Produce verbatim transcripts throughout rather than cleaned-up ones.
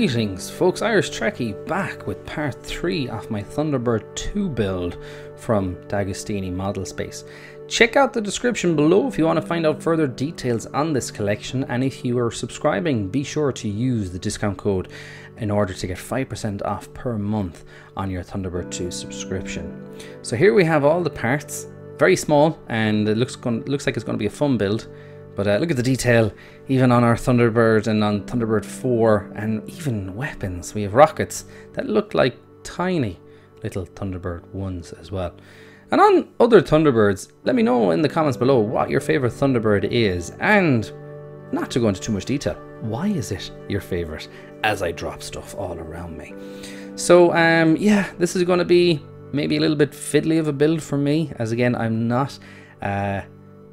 Greetings folks, Irish Trekkie back with part three of my Thunderbird two build from D'Agostini Model Space. Check out the description below if you want to find out further details on this collection, and if you are subscribing be sure to use the discount code in order to get five percent off per month on your Thunderbird two subscription. So here we have all the parts, very small, and it looks, going, looks like it's going to be a fun build. But uh, look at the detail, even on our Thunderbird and on Thunderbird four, and even weapons. We have rockets that look like tiny little Thunderbird ones as well. And on other Thunderbirds, let me know in the comments below what your favourite Thunderbird is, and not to go into too much detail, why is it your favourite, as I drop stuff all around me. So um, yeah, this is going to be maybe a little bit fiddly of a build for me, as again I'm not... Uh,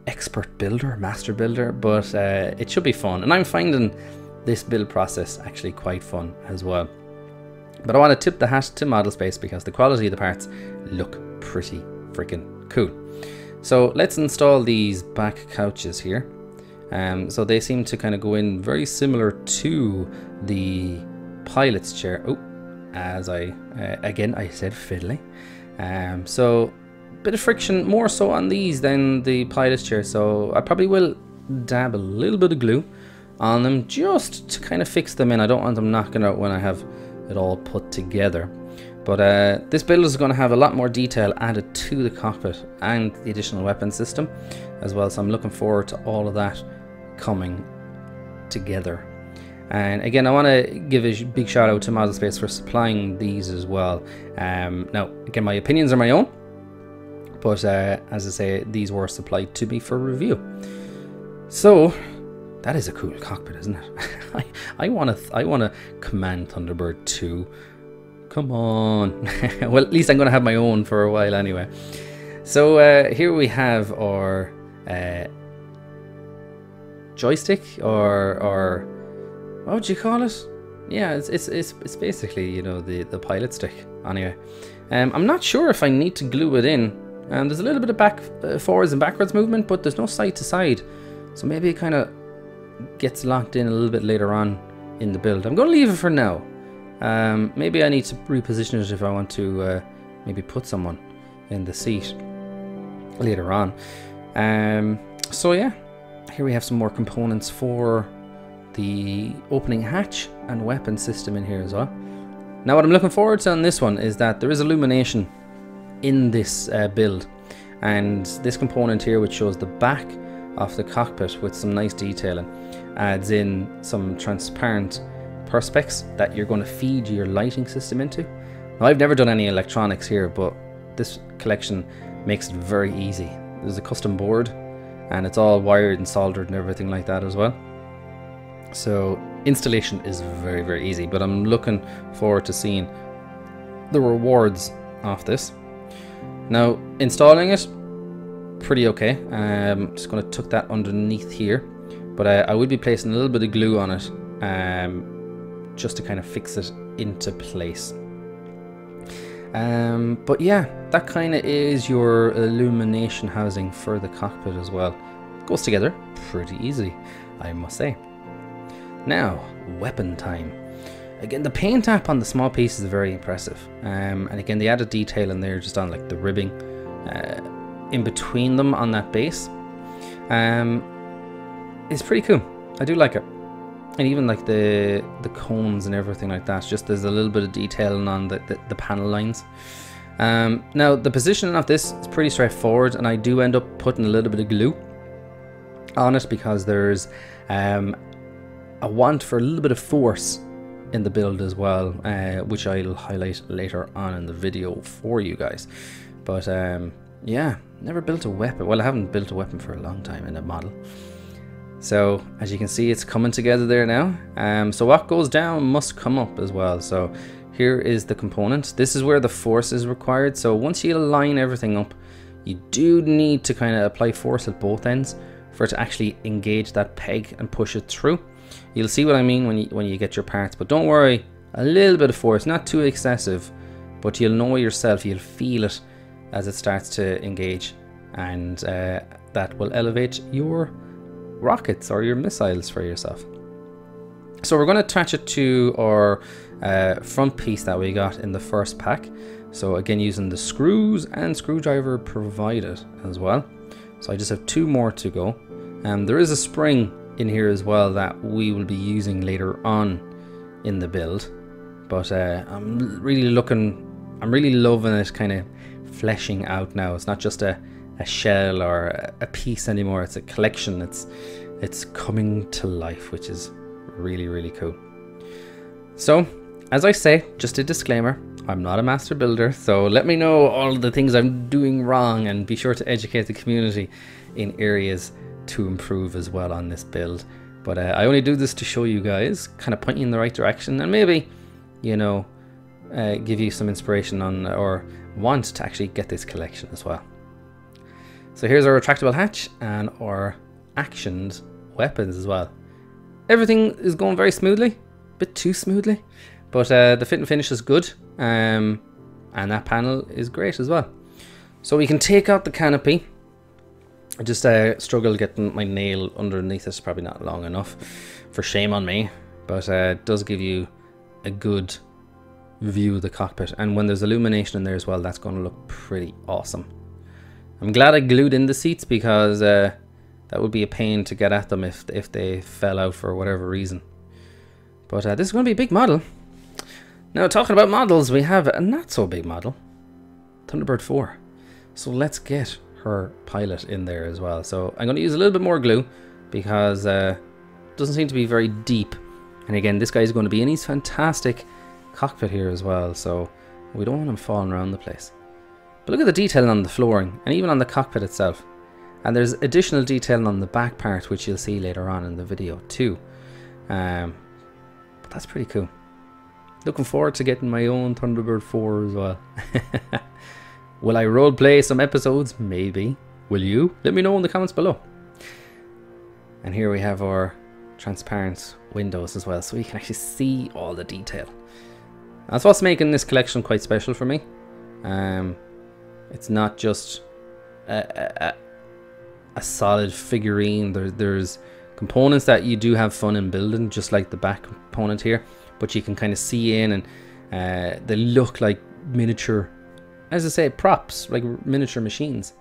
expert builder, master builder, but uh, it should be fun, and I'm finding this build process actually quite fun as well. But I want to tip the hat to Model Space because the quality of the parts look pretty freaking cool. So let's install these back couches here. Um, so they seem to kind of go in very similar to the pilot's chair. Oh, as I uh, again I said fiddly. Um, so. Bit of friction more so on these than the pilot's chair, so I probably will dab a little bit of glue on them just to kind of fix them in. I don't want them knocking out when I have it all put together, but uh, this build is going to have a lot more detail added to the cockpit and the additional weapon system as well, so I'm looking forward to all of that coming together. And again, I want to give a big shout out to Model Space for supplying these as well. Um, now again, my opinions are my own, but uh, as I say, these were supplied to me for review. So that is a cool cockpit, isn't it? I, I want to I want to command Thunderbird two. Come on. Well, at least I'm going to have my own for a while anyway. So uh, here we have our uh, joystick, or or what would you call it? Yeah, it's it's it's, it's basically, you know, the the pilot stick. Anyway, um, I'm not sure if I need to glue it in. And there's a little bit of back, uh, forwards and backwards movement, but there's no side to side, so maybe it kind of gets locked in a little bit later on in the build. I'm going to leave it for now. Um, maybe I need to reposition it if I want to uh, maybe put someone in the seat later on. Um, so yeah, here we have some more components for the opening hatch and weapon system in here as well. Now what I'm looking forward to on this one is that there is illumination in this uh, build, and this component here, which shows the back of the cockpit with some nice detailing, adds in some transparent perspex that you're going to feed your lighting system into. Now I've never done any electronics here, but this collection makes it very easy. There's a custom board and it's all wired and soldered and everything like that as well, so installation is very very easy. But I'm looking forward to seeing the rewards of this. Now installing it, pretty okay. I'm um, just going to tuck that underneath here, but I, I would be placing a little bit of glue on it, um, just to kind of fix it into place. Um, but yeah, that kind of is your illumination housing for the cockpit as well. Goes together pretty easily, I must say. Now, weapon time. Again, the paint app on the small piece is very impressive, um, and again the added detail in there just on like the ribbing uh, in between them on that base um, is pretty cool. I do like it, and even like the the cones and everything like that, just there's a little bit of detailing on the, the, the panel lines. Um, now the positioning of this is pretty straightforward, and I do end up putting a little bit of glue on it because there's um, a want for a little bit of force in the build as well, uh, which I'll highlight later on in the video for you guys. But um, yeah, never built a weapon. Well, I haven't built a weapon for a long time in a model, so as you can see it's coming together there now. Um, so what goes down must come up as well. So here is the component. This is where the force is required. So once you line everything up, you do need to kind of apply force at both ends for it to actually engage that peg and push it through. You'll see what I mean when you when you get your parts, but don't worry, a little bit of force, not too excessive, but you'll know yourself, you'll feel it as it starts to engage, and uh, that will elevate your rockets or your missiles for yourself. So we're going to attach it to our uh, front piece that we got in the first pack. So again, using the screws and screwdriver provided as well. So I just have two more to go. Um, there is a spring in here as well that we will be using later on in the build. But uh, I'm really looking, I'm really loving it kind of fleshing out now. It's not just a, a shell or a piece anymore. It's a collection. It's, it's coming to life, which is really, really cool. So, as I say, just a disclaimer, I'm not a master builder, so let me know all the things I'm doing wrong and be sure to educate the community in areas to improve as well on this build. But uh, I only do this to show you guys, kind of point you in the right direction, and maybe, you know, uh, give you some inspiration on or want to actually get this collection as well. So here's our retractable hatch and our actioned weapons as well. Everything is going very smoothly, a bit too smoothly, but uh, the fit and finish is good, um, and that panel is great as well. So we can take out the canopy. I just uh, struggle getting my nail underneath. It's probably not long enough, for shame on me, but uh, it does give you a good view of the cockpit, and when there's illumination in there as well, that's going to look pretty awesome. I'm glad I glued in the seats, because uh, that would be a pain to get at them if, if they fell out for whatever reason. But uh, this is going to be a big model. Now, talking about models, we have a not so big model, Thunderbird four. So let's get her pilot in there as well. So I'm going to use a little bit more glue, because uh, it doesn't seem to be very deep. And again, this guy is going to be in his fantastic cockpit here as well. So we don't want him falling around the place. But look at the detail on the flooring and even on the cockpit itself. And there's additional detail on the back part, which you'll see later on in the video too. Um, but that's pretty cool. Looking forward to getting my own Thunderbird four as well. Will I roleplay some episodes? Maybe. Will you? Let me know in the comments below. And here we have our transparent windows as well, so you can actually see all the detail. That's what's making this collection quite special for me. Um, it's not just a, a, a solid figurine. There, there's components that you do have fun in building, just like the back component here, but you can kind of see in, and uh, they look like miniature, as I say, props, like miniature machines.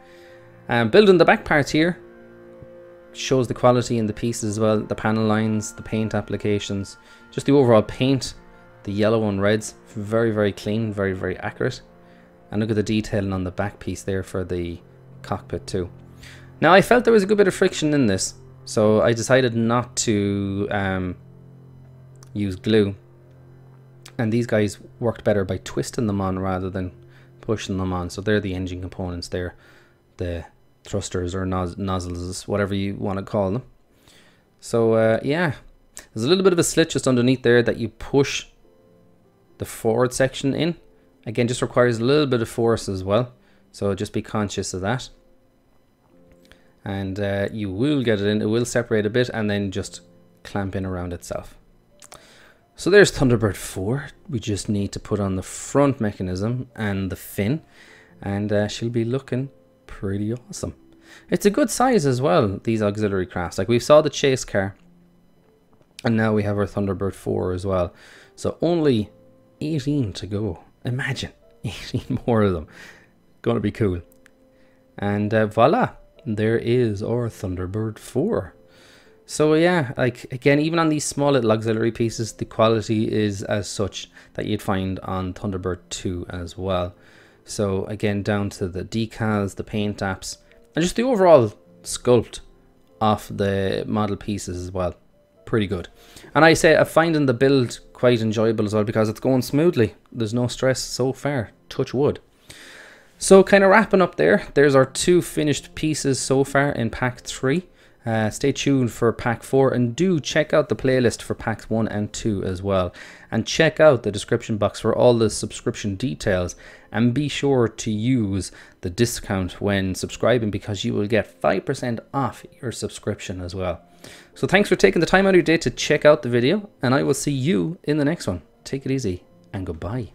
Um, building the back parts here shows the quality in the pieces as well, the panel lines, the paint applications, just the overall paint, the yellow and reds, very, very clean, very, very accurate. And look at the detailing on the back piece there for the cockpit too. Now, I felt there was a good bit of friction in this, so I decided not to um, use glue. And these guys worked better by twisting them on rather than pushing them on. So they're the engine components there, the thrusters or noz nozzles, whatever you want to call them. So uh, yeah, there's a little bit of a slit just underneath there that you push the forward section in. Again, just requires a little bit of force as well, so just be conscious of that. And uh, you will get it in, it will separate a bit and then just clamp in around itself. So there's Thunderbird four. We just need to put on the front mechanism and the fin, and uh, she'll be looking pretty awesome. It's a good size as well, these auxiliary crafts. Like, we saw the chase car, and now we have our Thunderbird four as well. So only eighteen to go. Imagine, eighteen more of them. Gonna be cool. And uh, voila, there is our Thunderbird four. So yeah, like again, even on these small little auxiliary pieces, the quality is as such that you'd find on Thunderbird two as well. So again, down to the decals, the paint apps, and just the overall sculpt of the model pieces as well. Pretty good. And I say I'm finding the build quite enjoyable as well, because it's going smoothly. There's no stress so far, touch wood. So kind of wrapping up there, there's our two finished pieces so far in pack three. Uh, stay tuned for pack four, and do check out the playlist for packs one and two as well, and check out the description box for all the subscription details, and be sure to use the discount when subscribing, because you will get five percent off your subscription as well. So thanks for taking the time out of your day to check out the video, and I will see you in the next one. Take it easy, and goodbye.